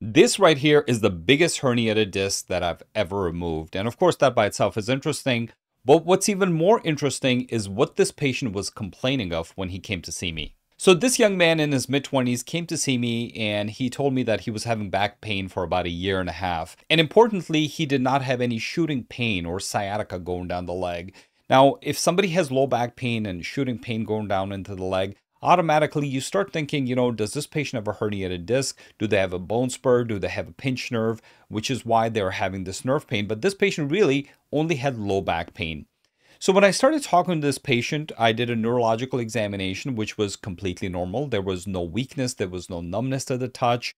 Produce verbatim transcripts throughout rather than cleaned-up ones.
This right here is the biggest herniated disc that I've ever removed. And of course, that by itself is interesting. But what's even more interesting is what this patient was complaining of when he came to see me. So this young man in his mid twenties came to see me, and he told me that he was having back pain for about a year and a half. And importantly, he did not have any shooting pain or sciatica going down the leg. Now, if somebody has low back pain and shooting pain going down into the leg, automatically you start thinking, you know, does this patient have a herniated disc? Do they have a bone spur? Do they have a pinched nerve? Which is why they're having this nerve pain. But this patient really only had low back pain. So when I started talking to this patient, I did a neurological examination, which was completely normal. There was no weakness. There was no numbness to the touch.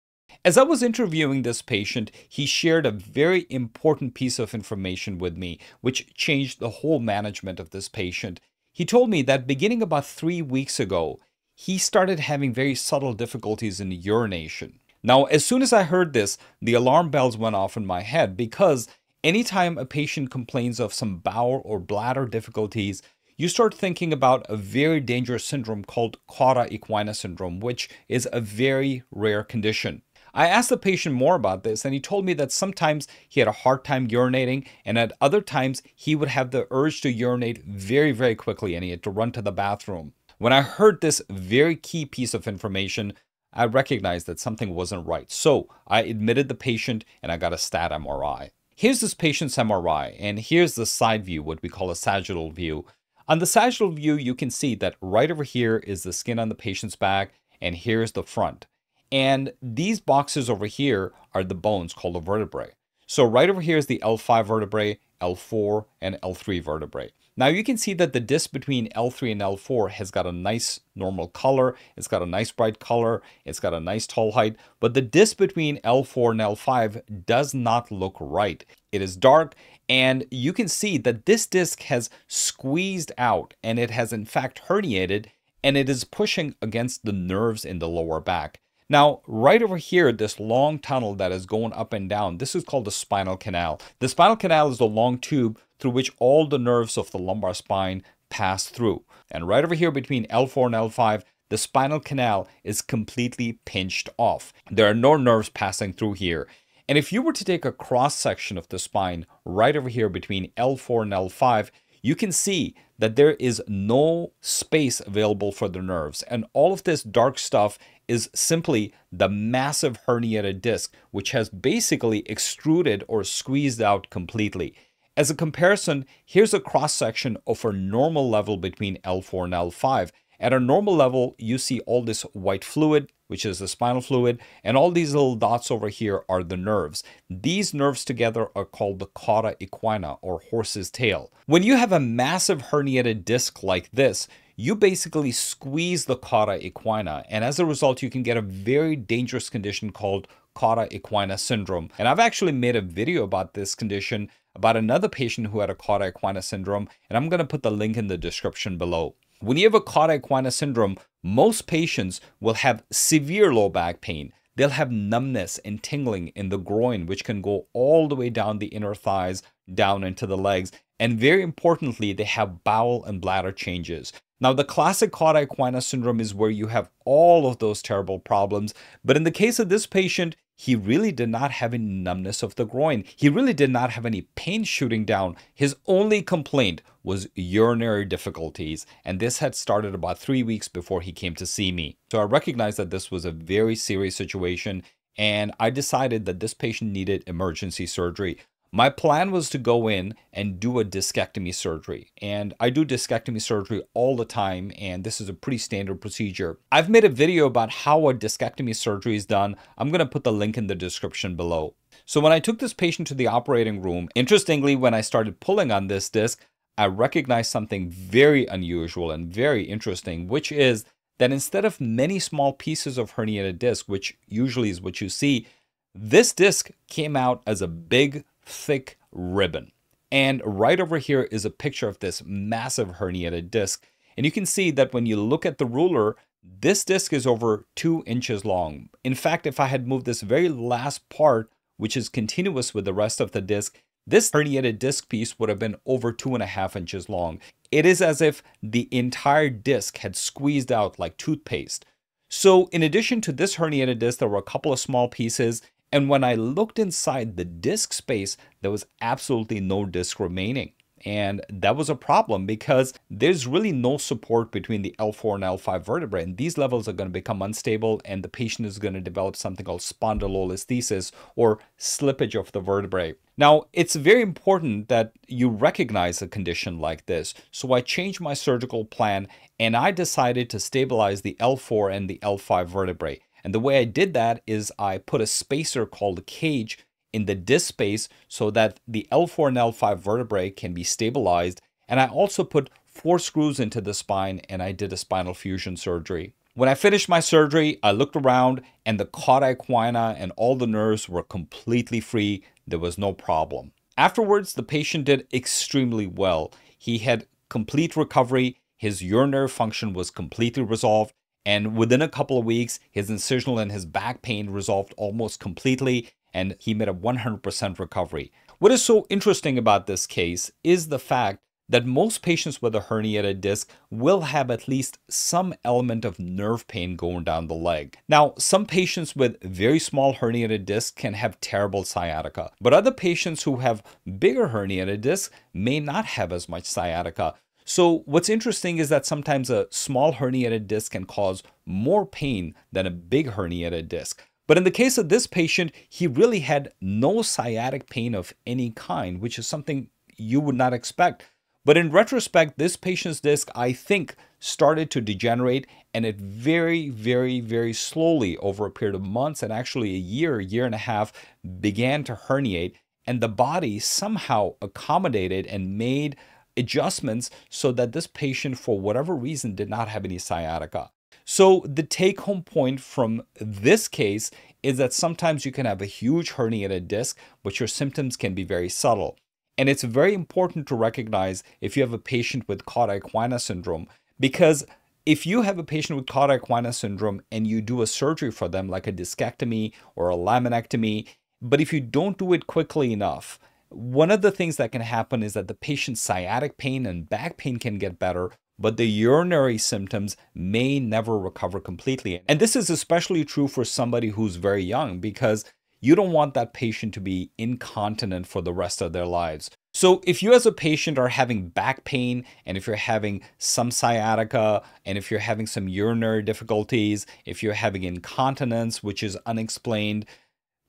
As I was interviewing this patient, he shared a very important piece of information with me, which changed the whole management of this patient. He told me that beginning about three weeks ago, he started having very subtle difficulties in urination. Now, as soon as I heard this, the alarm bells went off in my head, because anytime a patient complains of some bowel or bladder difficulties, you start thinking about a very dangerous syndrome called cauda equina syndrome, which is a very rare condition. I asked the patient more about this, and he told me that sometimes he had a hard time urinating, and at other times he would have the urge to urinate very, very quickly, and he had to run to the bathroom. When I heard this very key piece of information, I recognized that something wasn't right. So I admitted the patient and I got a stat M R I. Here's this patient's M R I, and here's the side view, what we call a sagittal view. On the sagittal view, you can see that right over here is the skin on the patient's back, and here's the front. And these boxes over here are the bones called the vertebrae. So right over here is the L five vertebrae, L four, and L three vertebrae. Now you can see that the disc between L three and L four has got a nice normal color. It's got a nice bright color. It's got a nice tall height. But the disc between L four and L five does not look right. It is dark, and you can see that this disc has squeezed out, and it has in fact herniated, and it is pushing against the nerves in the lower back. Now, right over here, this long tunnel that is going up and down, this is called the spinal canal. The spinal canal is the long tube through which all the nerves of the lumbar spine pass through. And right over here between L four and L five, the spinal canal is completely pinched off. There are no nerves passing through here. And if you were to take a cross section of the spine right over here between L four and L five, you can see that there is no space available for the nerves. And all of this dark stuff is simply the massive herniated disc, which has basically extruded or squeezed out completely. As a comparison, here's a cross-section of a normal level between L four and L five. At a normal level, you see all this white fluid, which is the spinal fluid, and all these little dots over here are the nerves. These nerves together are called the cauda equina, or horse's tail. When you have a massive herniated disc like this, you basically squeeze the cauda equina, and as a result, you can get a very dangerous condition called cauda equina syndrome. And I've actually made a video about this condition, about another patient who had a cauda equina syndrome, and I'm going to put the link in the description below. When you have a cauda equina syndrome, most patients will have severe low back pain. They'll have numbness and tingling in the groin, which can go all the way down the inner thighs, down into the legs. And very importantly, they have bowel and bladder changes. Now, the classic cauda equina syndrome is where you have all of those terrible problems. But in the case of this patient, he really did not have any numbness of the groin. He really did not have any pain shooting down. His only complaint was urinary difficulties. And this had started about three weeks before he came to see me. So I recognized that this was a very serious situation, and I decided that this patient needed emergency surgery. My plan was to go in and do a discectomy surgery. And I do discectomy surgery all the time, and this is a pretty standard procedure. I've made a video about how a discectomy surgery is done. I'm going to put the link in the description below. So when I took this patient to the operating room, interestingly, when I started pulling on this disc, I recognized something very unusual and very interesting, which is that instead of many small pieces of herniated disc, which usually is what you see, this disc came out as a big, thick ribbon. And right over here is a picture of this massive herniated disc. And you can see that when you look at the ruler, this disc is over two inches long. In fact, if I had moved this very last part, which is continuous with the rest of the disc, this herniated disc piece would have been over two and a half inches long. It is as if the entire disc had squeezed out like toothpaste. So in addition to this herniated disc, there were a couple of small pieces, And when I looked inside the disc space, there was absolutely no disc remaining. And that was a problem because there's really no support between the L four and L five vertebrae. And these levels are going to become unstable and the patient is going to develop something called spondylolisthesis or slippage of the vertebrae. Now, it's very important that you recognize a condition like this. So I changed my surgical plan and I decided to stabilize the L four and the L five vertebrae. And the way I did that is I put a spacer called a cage in the disc space so that the L four and L five vertebrae can be stabilized. And I also put four screws into the spine and I did a spinal fusion surgery. When I finished my surgery, I looked around and the cauda equina and all the nerves were completely free. There was no problem. Afterwards, the patient did extremely well. He had complete recovery. His urinary function was completely resolved. And within a couple of weeks, his incisional and his back pain resolved almost completely. And he made a one hundred percent recovery. What is so interesting about this case is the fact that most patients with a herniated disc will have at least some element of nerve pain going down the leg. Now, some patients with very small herniated discs can have terrible sciatica, but other patients who have bigger herniated discs may not have as much sciatica. So what's interesting is that sometimes a small herniated disc can cause more pain than a big herniated disc. But in the case of this patient, he really had no sciatic pain of any kind, which is something you would not expect. But in retrospect, this patient's disc, I think, started to degenerate, and it very, very, very slowly over a period of months and actually a year, year and a half, began to herniate. And the body somehow accommodated and made adjustments so that this patient, for whatever reason, did not have any sciatica. So the take-home point from this case is that sometimes you can have a huge herniated disc, but your symptoms can be very subtle. And it's very important to recognize if you have a patient with cauda equina syndrome, because if you have a patient with cauda equina syndrome and you do a surgery for them, like a discectomy or a laminectomy, but if you don't do it quickly enough, one of the things that can happen is that the patient's sciatic pain and back pain can get better, but the urinary symptoms may never recover completely. And this is especially true for somebody who's very young, because you don't want that patient to be incontinent for the rest of their lives. So if you as a patient are having back pain, and if you're having some sciatica, and if you're having some urinary difficulties, if you're having incontinence, which is unexplained,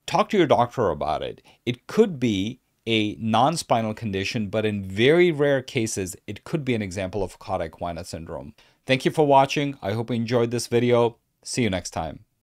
talk to your doctor about it. It could be a non-spinal condition, but in very rare cases, it could be an example of cauda equina syndrome. Thank you for watching. I hope you enjoyed this video. See you next time.